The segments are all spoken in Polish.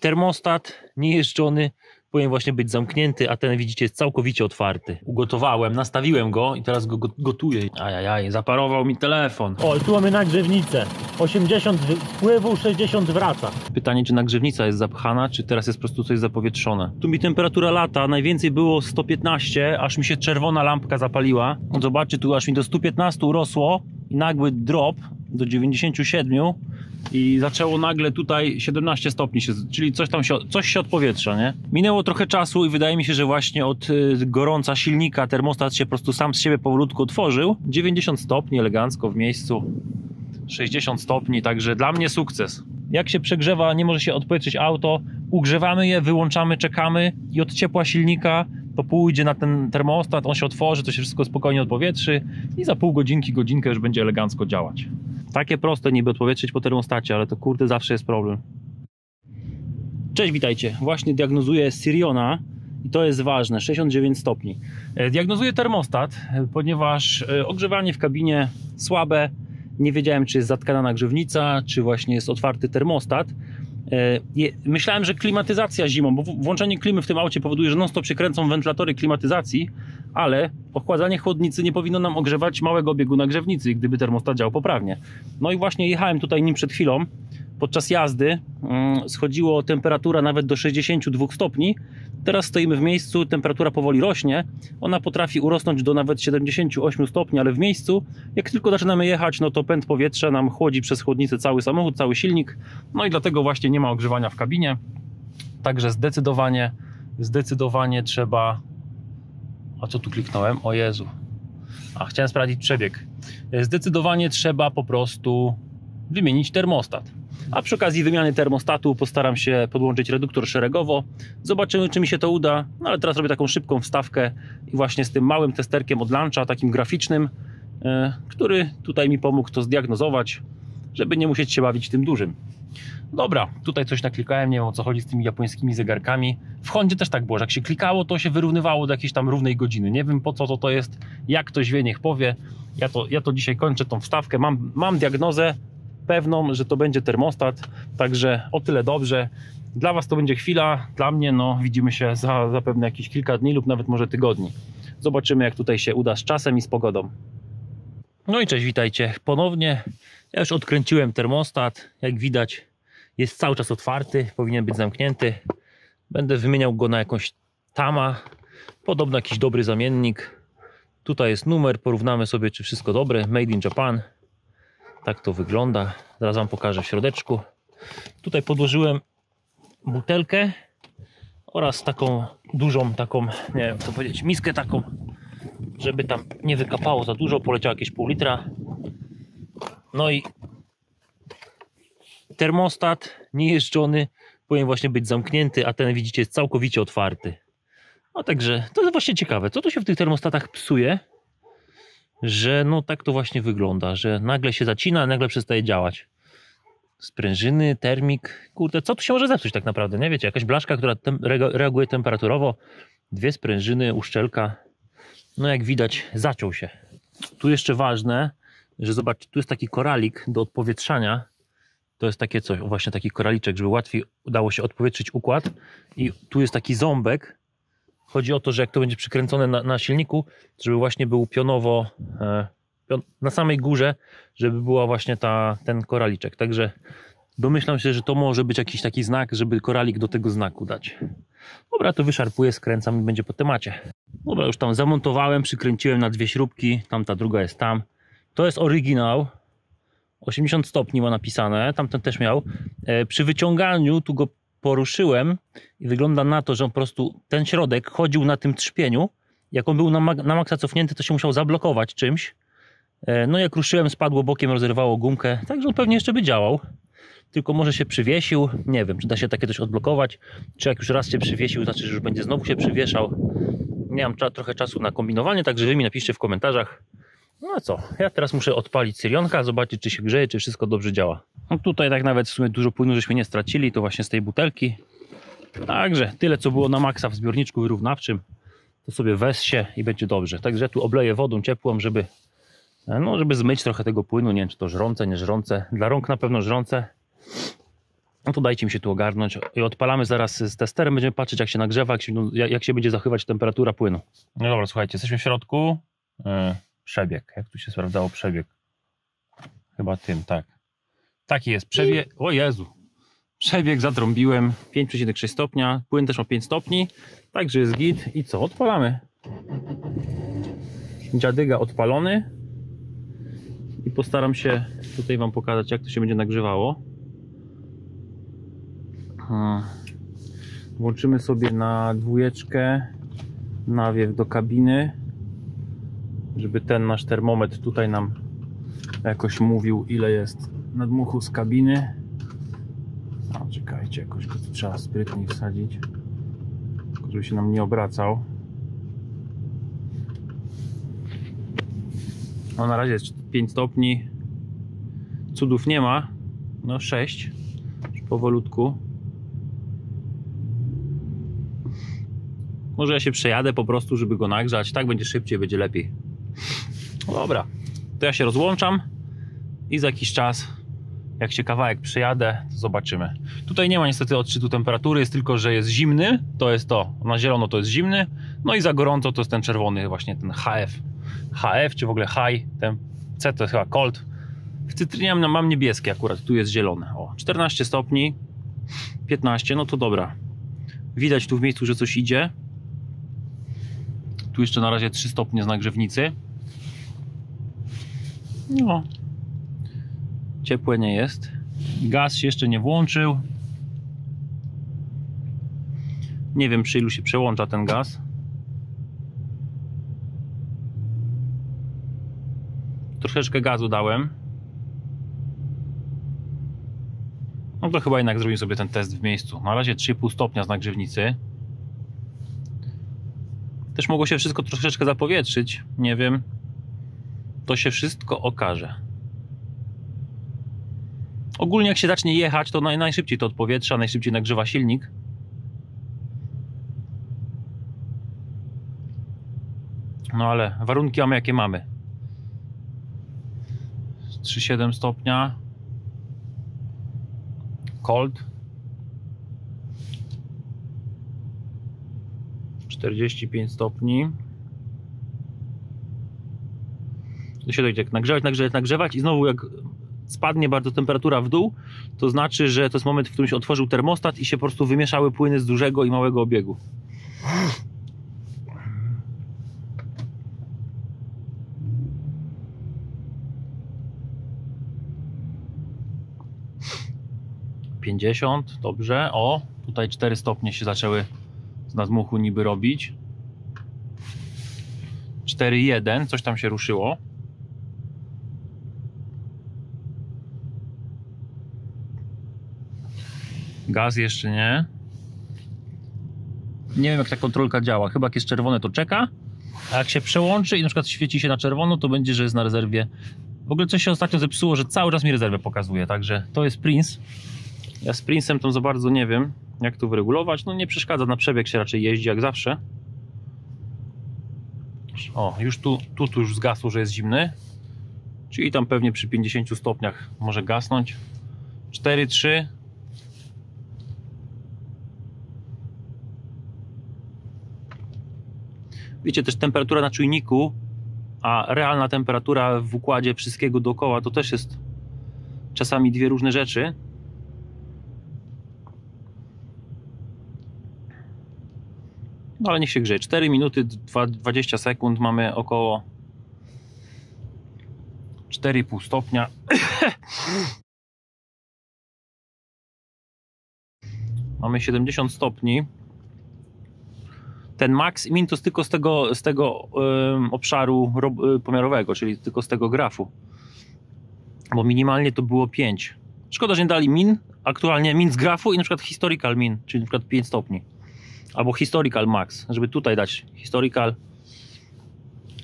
Termostat niejeżdżony powinien właśnie być zamknięty, a ten widzicie jest całkowicie otwarty. Ugotowałem, nastawiłem go i teraz go gotuję. Ajajaj, zaparował mi telefon. O, tu mamy nagrzewnicę. 80 wpływu, 60 wraca. Pytanie, czy nagrzewnica jest zapchana, czy teraz jest po prostu coś zapowietrzone. Tu mi temperatura lata, najwięcej było 115, aż mi się czerwona lampka zapaliła. Zobaczcie, tu aż mi do 115 rosło i nagły drop do 97. I zaczęło nagle tutaj 17 stopni się, czyli coś się odpowietrza, nie? Minęło trochę czasu i wydaje mi się, że właśnie od gorąca silnika termostat się po prostu sam z siebie powolutku otworzył. 90 stopni elegancko w miejscu, 60 stopni, także dla mnie sukces. Jak się przegrzewa, nie może się odpowietrzyć auto, ugrzewamy je, wyłączamy, czekamy i od ciepła silnika to pójdzie na ten termostat, on się otworzy, to się wszystko spokojnie odpowietrzy i za pół godzinki, godzinkę już będzie elegancko działać. Takie proste niby odpowietrzyć po termostacie, ale to kurde zawsze jest problem. Cześć, witajcie. Właśnie diagnozuję Siriona i to jest ważne, 69 stopni. Diagnozuję termostat, ponieważ ogrzewanie w kabinie słabe. Nie wiedziałem, czy jest zatkana nagrzewnica, czy właśnie jest otwarty termostat. Myślałem, że klimatyzacja zimą, bo włączenie klimy w tym aucie powoduje, że non stop się kręcą wentylatory klimatyzacji, ale ochładzanie chłodnicy nie powinno nam ogrzewać małego obiegu nagrzewnicy, gdyby termostat działał poprawnie. No i właśnie jechałem tutaj nim przed chwilą, podczas jazdy schodziło temperatura nawet do 62 stopni, teraz stoimy w miejscu, temperatura powoli rośnie, ona potrafi urosnąć do nawet 78 stopni, ale w miejscu, jak tylko zaczynamy jechać, no to pęd powietrza nam chłodzi przez chłodnicę cały samochód, cały silnik, no i dlatego właśnie nie ma ogrzewania w kabinie, także zdecydowanie trzeba... A co tu kliknąłem? O Jezu. A, chciałem sprawdzić przebieg. Zdecydowanie trzeba po prostu wymienić termostat. A przy okazji wymiany termostatu postaram się podłączyć reduktor szeregowo. Zobaczymy, czy mi się to uda. No ale teraz robię taką szybką wstawkę i właśnie z tym małym testerkiem od Launcha, takim graficznym, który tutaj mi pomógł to zdiagnozować, żeby nie musieć się bawić tym dużym. Dobra, tutaj coś naklikałem, nie wiem o co chodzi z tymi japońskimi zegarkami. W Hondzie też tak było, że jak się klikało, to się wyrównywało do jakiejś tam równej godziny. Nie wiem po co to jest, jak ktoś wie, niech powie. Ja to dzisiaj kończę tą wstawkę, mam diagnozę pewną, że to będzie termostat, także o tyle dobrze. Dla Was to będzie chwila, dla mnie no widzimy się zapewne jakieś kilka dni lub nawet może tygodni. Zobaczymy, jak tutaj się uda z czasem i z pogodą. No i cześć, witajcie ponownie. Ja już odkręciłem termostat, jak widać jest cały czas otwarty, powinien być zamknięty. Będę wymieniał go na jakąś TAMA, podobno jakiś dobry zamiennik. Tutaj jest numer, porównamy sobie, czy wszystko dobre, made in Japan. Tak to wygląda, zaraz Wam pokażę w środeczku. Tutaj podłożyłem butelkę oraz taką dużą, taką, nie wiem co powiedzieć, miskę taką, żeby tam nie wykapało za dużo, poleciało jakieś pół litra. No i termostat niejeżdżony powinien właśnie być zamknięty, a ten widzicie jest całkowicie otwarty. No także to jest właśnie ciekawe, co tu się w tych termostatach psuje, że no tak to właśnie wygląda, że nagle się zacina, nagle przestaje działać. Sprężyny, termik, kurde, co tu się może zepsuć tak naprawdę, nie wiecie, jakaś blaszka, która reaguje temperaturowo, dwie sprężyny, uszczelka, no jak widać zaciął się. Tu jeszcze ważne, że zobaczcie, tu jest taki koralik do odpowietrzania, to jest takie coś, właśnie taki koraliczek, żeby łatwiej udało się odpowietrzyć układ i tu jest taki ząbek. Chodzi o to, że jak to będzie przykręcone na silniku, żeby właśnie był pionowo, na samej górze, żeby była właśnie ten koraliczek. Także domyślam się, że to może być jakiś taki znak, żeby koralik do tego znaku dać. Dobra, to wyszarpuję, skręcam i będzie po temacie. Dobra, już tam zamontowałem, przykręciłem na dwie śrubki, tamta druga jest tam. To jest oryginał, 80 stopni ma napisane, tamten też miał. Przy wyciąganiu tu go poruszyłem i wygląda na to, że on po prostu ten środek chodził na tym trzpieniu. Jak on był na maksa cofnięty, to się musiał zablokować czymś. No jak ruszyłem, spadło bokiem, rozerwało gumkę. Także on pewnie jeszcze by działał. Tylko może się przywiesił. Nie wiem, czy da się takie coś odblokować. Czy jak już raz się przywiesił, znaczy, że już będzie znowu się przywieszał. Nie mam trochę czasu na kombinowanie, także Wy mi napiszcie w komentarzach. No co, ja teraz muszę odpalić Sirionka, zobaczyć czy się grzeje, czy wszystko dobrze działa. No tutaj tak nawet w sumie dużo płynu żeśmy nie stracili, to właśnie z tej butelki. Także tyle co było na maksa w zbiorniczku wyrównawczym, to sobie weź się i będzie dobrze. Także tu obleję wodą ciepłą, żeby zmyć trochę tego płynu, nie wiem czy to żrące, nie żrące. Dla rąk na pewno żrące. No to dajcie mi się tu ogarnąć i odpalamy zaraz z testerem, będziemy patrzeć jak się nagrzewa, jak się będzie zachowywać temperatura płynu. No dobra, słuchajcie, jesteśmy w środku. Przebieg, jak tu się sprawdzało przebieg? Chyba tym, tak. Taki jest przebieg, o Jezu. Przebieg zatrąbiłem, 5,6 stopnia, płyn też ma 5 stopni, także jest git i co, odpalamy. Dziadyga odpalony i postaram się tutaj wam pokazać jak to się będzie nagrzewało. Włączymy sobie na 2 nawiew do kabiny, żeby ten nasz termometr tutaj nam jakoś mówił ile jest nadmuchu z kabiny. A, czekajcie, jakoś go tu trzeba sprytnie wsadzić, żeby się nam nie obracał. No, na razie jest 5 stopni, cudów nie ma, no 6, powolutku. Może ja się przejadę po prostu, żeby go nagrzać. Tak będzie szybciej, będzie lepiej. Dobra, to ja się rozłączam i za jakiś czas, jak się kawałek przejadę, to zobaczymy. Tutaj nie ma niestety odczytu temperatury, jest tylko, że jest zimny. To jest to, na zielono to jest zimny. No i za gorąco to jest ten czerwony właśnie, ten HF czy w ogóle high, ten C to jest chyba cold. W cytrynie mam niebieskie akurat, tu jest zielone. O, 14 stopni, 15, no to dobra. Widać tu w miejscu, że coś idzie. Tu jeszcze na razie 3 stopnie z nagrzewnicy. No, ciepłe nie jest. Gaz się jeszcze nie włączył. Nie wiem przy ilu się przełącza ten gaz. Troszeczkę gazu dałem. No to chyba jednak zrobimy sobie ten test w miejscu. Na razie 3,5 stopnia z nagrzewnicy. Też mogło się wszystko troszeczkę zapowietrzyć, nie wiem. To się wszystko okaże. Ogólnie jak się zacznie jechać, to najszybciej to odpowietrza, najszybciej nagrzewa silnik. No ale warunki mamy jakie mamy. 3,7 stopnia. Cold. 45 stopni. To się dojdzie, jak nagrzewać i znowu jak spadnie bardzo temperatura w dół, to znaczy, że to jest moment, w którym się otworzył termostat i się po prostu wymieszały płyny z dużego i małego obiegu. Dobrze, o, tutaj 4 stopnie się zaczęły z nadmuchu niby robić. 4,1, coś tam się ruszyło. Gaz jeszcze nie. Nie wiem jak ta kontrolka działa, chyba jak jest czerwone to czeka, a jak się przełączy i na przykład świeci się na czerwono, to będzie, że jest na rezerwie. W ogóle coś się ostatnio zepsuło, że cały czas mi rezerwę pokazuje, także to jest Prince. Ja z Prince'em tam za bardzo nie wiem, jak to wyregulować. No nie przeszkadza, na przebieg się raczej jeździ jak zawsze. O, już tu już zgasło, że jest zimny. Czyli tam pewnie przy 50 stopniach może gasnąć. 4, 3. Wiecie, też temperatura na czujniku, a realna temperatura w układzie wszystkiego dookoła, to też jest czasami dwie różne rzeczy. No ale niech się grzeje. 4 minuty 20 sekund mamy około 4,5 stopnia. Mamy 70 stopni. Ten max i min to jest tylko z tego obszaru pomiarowego, czyli tylko z tego grafu. Bo minimalnie to było 5. Szkoda, że nie dali min, aktualnie min z grafu i na przykład historical min, czyli na przykład 5 stopni. Albo historical max, żeby tutaj dać historical,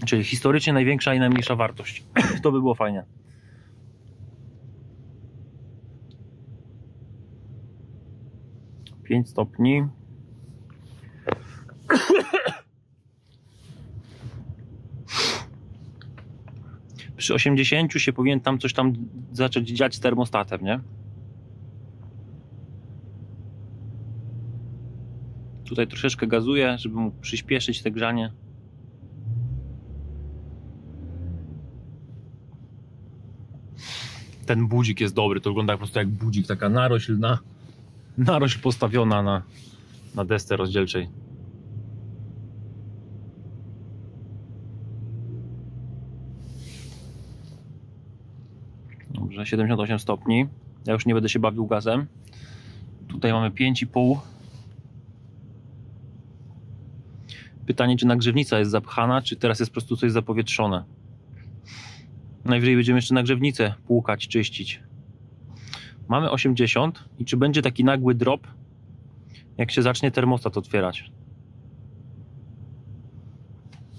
czyli historycznie największa i najmniejsza wartość. To by było fajnie. Pięć stopni. Przy 80 się powinien tam coś tam zacząć dziać z termostatem, nie? Tutaj troszeczkę gazuję, żeby mu przyspieszyć te grzanie. Ten budzik jest dobry, to wygląda po prostu jak budzik, taka narośl, narośl postawiona na desce rozdzielczej. Dobrze, 78 stopni. Ja już nie będę się bawił gazem. Tutaj mamy 5,5. Pytanie, czy nagrzewnica jest zapchana, czy teraz jest po prostu coś zapowietrzone. Najwyżej będziemy jeszcze nagrzewnicę płukać, czyścić. Mamy 80 i czy będzie taki nagły drop, jak się zacznie termostat otwierać?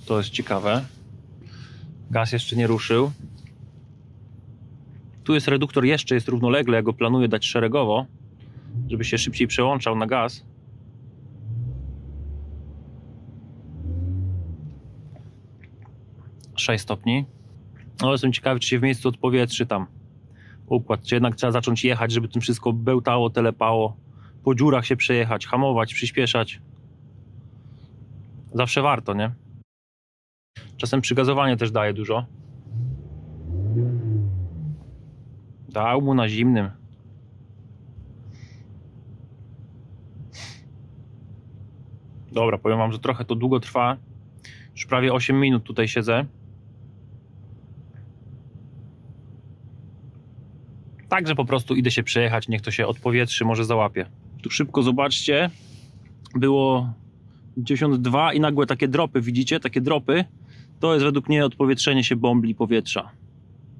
To jest ciekawe. Gaz jeszcze nie ruszył. Tu jest reduktor, jeszcze jest równolegle, ja go planuję dać szeregowo, żeby się szybciej przełączał na gaz. Stopni. Ale jestem ciekawy, czy się w miejscu odpowietrzy tam układ, czy jednak trzeba zacząć jechać, żeby tym wszystko bełtało, telepało, po dziurach się przejechać, hamować, przyspieszać. Zawsze warto, nie? Czasem przygazowanie też daje dużo. Dał mu na zimnym. Dobra, powiem wam, że trochę to długo trwa. Już prawie 8 minut tutaj siedzę. Także po prostu idę się przejechać, niech to się odpowietrzy, może załapie. Tu szybko zobaczcie, było 92 i nagłe takie dropy, widzicie? Takie dropy, to jest według mnie odpowietrzenie się bąbli powietrza.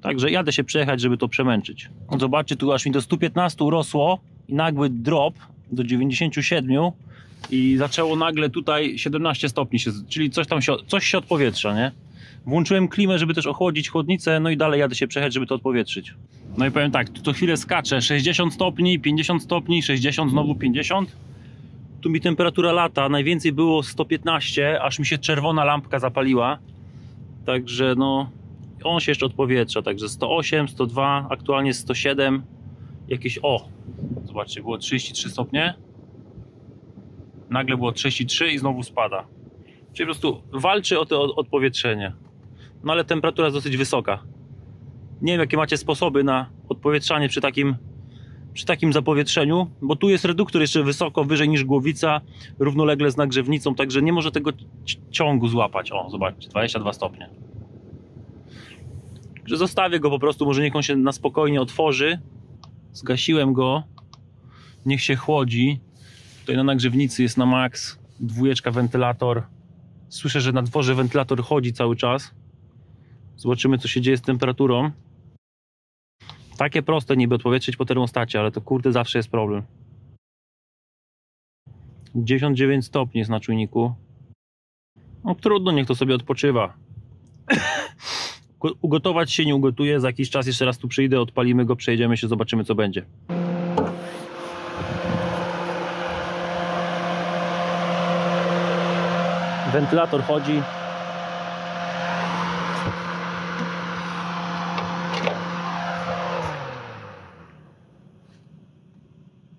Także jadę się przejechać, żeby to przemęczyć. Zobaczcie, tu aż mi do 115 rosło i nagły drop do 97 i zaczęło nagle tutaj 17 stopni, czyli coś się odpowietrza, nie? Włączyłem klimę, żeby też ochłodzić chłodnicę, no i dalej jadę się przejechać, żeby to odpowietrzyć. No i powiem tak, tu to chwilę skaczę, 60 stopni, 50 stopni, 60, znowu 50. Tu mi temperatura lata, najwięcej było 115, aż mi się czerwona lampka zapaliła. Także no, on się jeszcze odpowietrza, także 108, 102, aktualnie 107. Jakieś, o, zobaczcie, było 33 stopnie. Nagle było 33 i znowu spada. Czyli po prostu walczy o to odpowietrzenie. No ale temperatura jest dosyć wysoka. Nie wiem, jakie macie sposoby na odpowietrzanie przy takim zapowietrzeniu, bo tu jest reduktor jeszcze wysoko, wyżej niż głowica, równolegle z nagrzewnicą, także nie może tego ciągu złapać. O, zobaczcie, 22 stopnie. Także zostawię go po prostu, może niech on się na spokojnie otworzy. Zgasiłem go, niech się chłodzi. Tutaj na nagrzewnicy jest na maks, dwójeczka wentylator. Słyszę, że na dworze wentylator chodzi cały czas. Zobaczymy, co się dzieje z temperaturą. Takie proste niby odpowietrzyć po termostacie, ale to kurde zawsze jest problem. 99 stopni jest na czujniku. No trudno, niech to sobie odpoczywa. Ugotować się nie ugotuje, za jakiś czas jeszcze raz tu przyjdę, odpalimy go, przejdziemy się, zobaczymy, co będzie. Wentylator chodzi.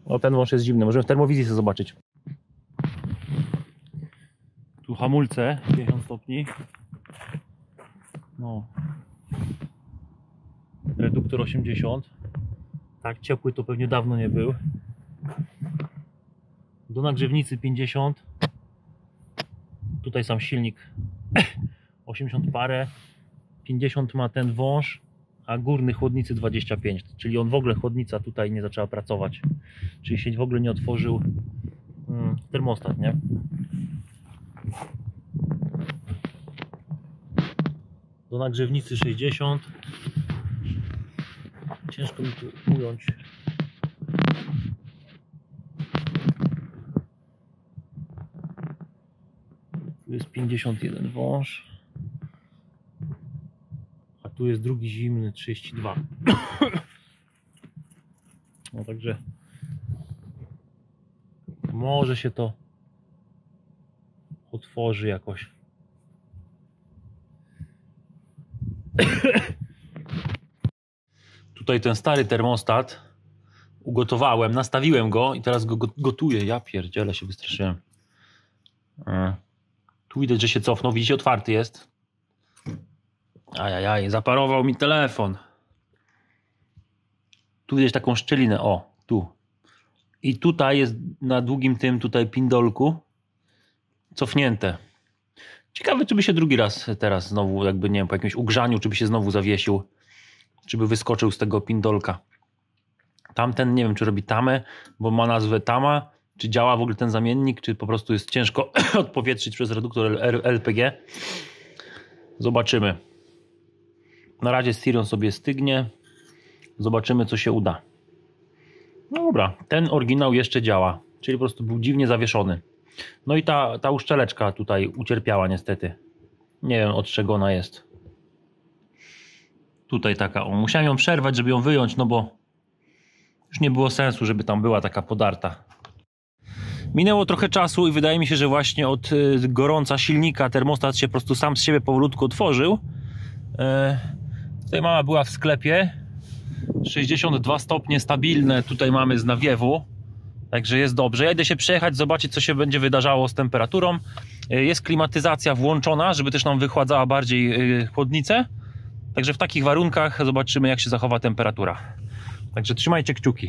O, ten wąż jest zimny, możemy w termowizji sobie zobaczyć. Tu hamulce 50 stopni. No. Reduktor 80. Tak ciepły to pewnie dawno nie był. Do nagrzewnicy 50. Tutaj sam silnik 80 parę, 50 ma ten wąż, a górny chłodnicy 25, czyli on w ogóle chłodnica tutaj nie zaczęła pracować, czyli się w ogóle nie otworzył termostat, nie? Do nagrzewnicy 60, ciężko mi tu ująć. Tu jest 51 wąż, a tu jest drugi zimny 32. No także może się to otworzy jakoś. Tutaj ten stary termostat ugotowałem, nastawiłem go i teraz go gotuję. Ja pierdzielę, się wystraszyłem. Tu widać, że się cofnął. Widzicie, otwarty jest. Ajajaj, zaparował mi telefon. Tu widać taką szczelinę. O, tu. I tutaj jest na długim tym tutaj pindolku cofnięte. Ciekawe, czy by się drugi raz teraz znowu, jakby nie wiem, po jakimś ugrzaniu, czy by się znowu zawiesił, czy by wyskoczył z tego pindolka. Tamten, nie wiem, czy robi tamę, bo ma nazwę tama, czy działa w ogóle ten zamiennik, czy po prostu jest ciężko odpowietrzyć przez reduktor LPG. Zobaczymy. Na razie Sirion sobie stygnie. Zobaczymy, co się uda. No dobra, ten oryginał jeszcze działa, czyli po prostu był dziwnie zawieszony. No i ta uszczeleczka tutaj ucierpiała niestety. Nie wiem, od czego ona jest. Tutaj taka, o, musiałem ją przerwać, żeby ją wyjąć, no bo już nie było sensu, żeby tam była taka podarta. Minęło trochę czasu i wydaje mi się, że właśnie od gorąca silnika termostat się po prostu sam z siebie powolutku otworzył. Tutaj mama była w sklepie. 62 stopnie stabilne tutaj mamy z nawiewu. Także jest dobrze. Ja idę się przejechać, zobaczyć, co się będzie wydarzało z temperaturą. Jest klimatyzacja włączona, żeby też nam wychładzała bardziej chłodnicę. Także w takich warunkach zobaczymy, jak się zachowa temperatura. Także trzymajcie kciuki.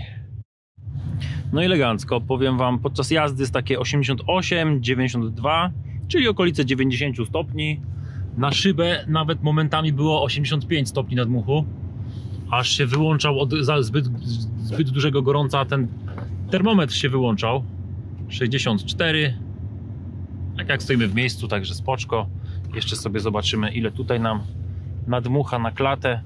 No elegancko, powiem wam, podczas jazdy jest takie 88, 92, czyli okolice 90 stopni. Na szybę nawet momentami było 85 stopni na dmuchu. Aż się wyłączał od zbyt dużego gorąca, ten termometr się wyłączał. 64. Tak jak stoimy w miejscu, także spoczko. Jeszcze sobie zobaczymy, ile tutaj nam nadmucha na klatę.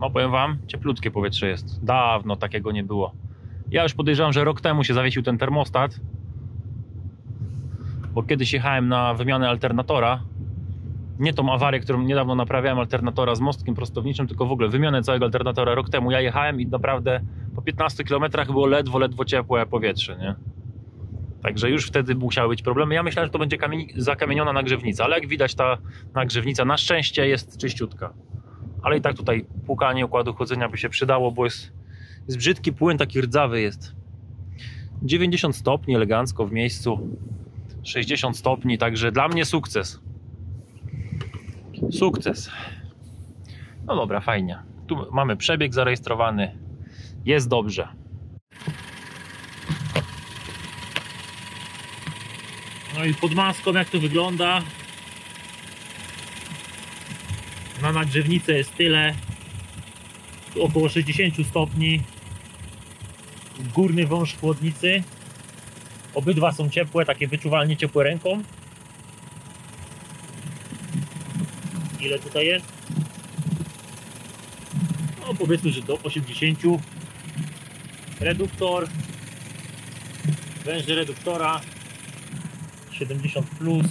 No powiem wam, cieplutkie powietrze jest. Dawno takiego nie było. Ja już podejrzewam, że rok temu się zawiesił ten termostat. Bo kiedyś jechałem na wymianę alternatora. Nie tą awarię, którą niedawno naprawiałem, alternatora z mostkiem prostowniczym, tylko w ogóle wymianę całego alternatora rok temu. Ja jechałem i naprawdę po 15 km było ledwo ciepłe powietrze, nie? Także już wtedy musiały być problemy. Ja myślałem, że to będzie zakamieniona nagrzewnica, ale jak widać, ta nagrzewnica na szczęście jest czyściutka. Ale i tak tutaj płukanie układu chłodzenia by się przydało, bo jest brzydki płyn, taki rdzawy jest. 90 stopni elegancko w miejscu, 60 stopni, także dla mnie sukces. Sukces. No dobra, fajnie. Tu mamy przebieg zarejestrowany. Jest dobrze. No i pod maską jak to wygląda. Na nagrzewnicę jest tyle. Tu około 60 stopni. Górny wąż chłodnicy. Obydwa są ciepłe, takie wyczuwalnie ciepłe ręką. Ile tutaj jest? No powiedzmy, że do 80. Reduktor. Węże reduktora. 70 plus.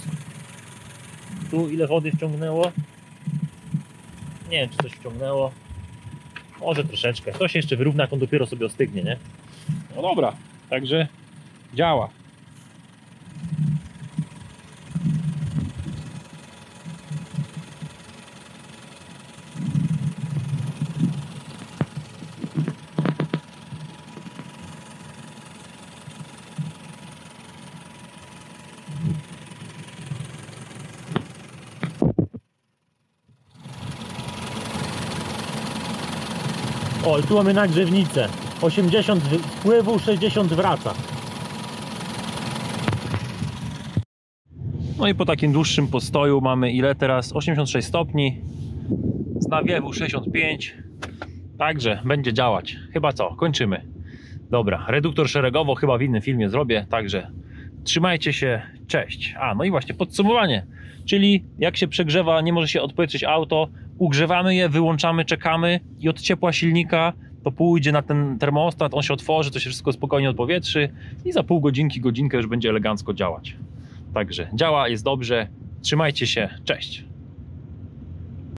Tu ile wody wciągnęło? Nie wiem, czy coś wciągnęło. Może troszeczkę. To się jeszcze wyrówna, jak on dopiero sobie ostygnie, nie? No dobra, także działa. O, tu mamy nagrzewnicę. 80 wpływu, 60 wraca. No i po takim dłuższym postoju mamy ile teraz? 86 stopni. Z nawiewu 65. Także będzie działać. Chyba co? Kończymy. Dobra, reduktor szeregowo chyba w innym filmie zrobię. Także trzymajcie się. Cześć. A, no i właśnie podsumowanie. Czyli jak się przegrzewa, nie może się odpowietrzyć auto, ugrzewamy je, wyłączamy, czekamy i od ciepła silnika to pójdzie na ten termostat, on się otworzy, to się wszystko spokojnie odpowietrzy i za pół godzinki, godzinkę już będzie elegancko działać. Także działa, jest dobrze, trzymajcie się, cześć!